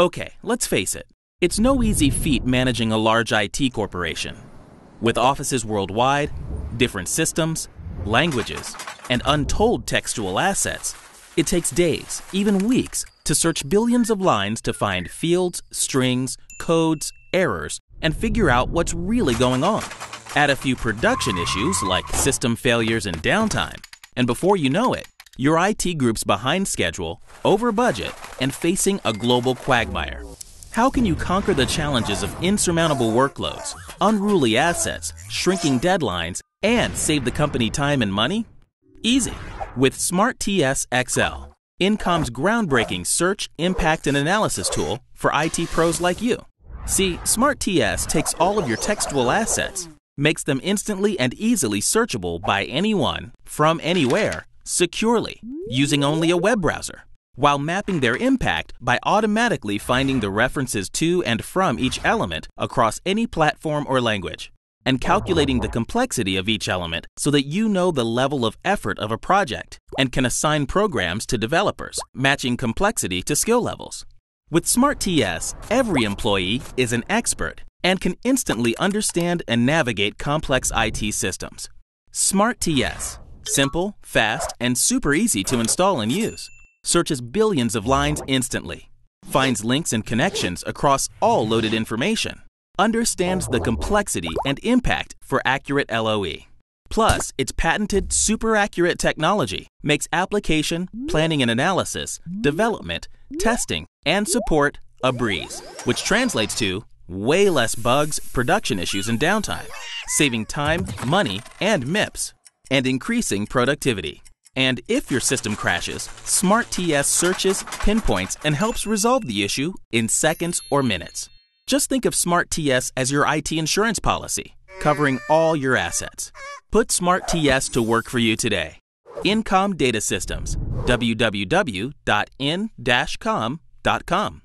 Okay, let's face it. It's no easy feat managing a large IT corporation. With offices worldwide, different systems, languages, and untold textual assets, it takes days, even weeks, to search billions of lines to find fields, strings, codes, errors, and figure out what's really going on. Add a few production issues like system failures and downtime, and before you know it, your IT group's behind schedule, over budget, and facing a global quagmire. How can you conquer the challenges of insurmountable workloads, unruly assets, shrinking deadlines, and save the company time and money? Easy. With SMART TS XL, IN-COM's groundbreaking search, impact, and analysis tool for IT pros like you. See, SMART TS takes all of your textual assets, makes them instantly and easily searchable by anyone, from anywhere, securely, using only a web browser, while mapping their impact by automatically finding the references to and from each element across any platform or language, and calculating the complexity of each element so that you know the level of effort of a project and can assign programs to developers, matching complexity to skill levels. With SMART TS, every employee is an expert and can instantly understand and navigate complex IT systems. SMART TS, simple, fast, and super easy to install and use. Searches billions of lines instantly, finds links and connections across all loaded information, understands the complexity and impact for accurate LOE. Plus, its patented super accurate technology makes application, planning and analysis, development, testing, and support a breeze, which translates to way less bugs, production issues, and downtime, saving time, money, and MIPS, and increasing productivity. And if your system crashes, SMART TS searches, pinpoints, and helps resolve the issue in seconds or minutes. Just think of SMART TS as your IT insurance policy, covering all your assets. Put SMART TS to work for you today. IN-COM Data Systems, www.in-com.com.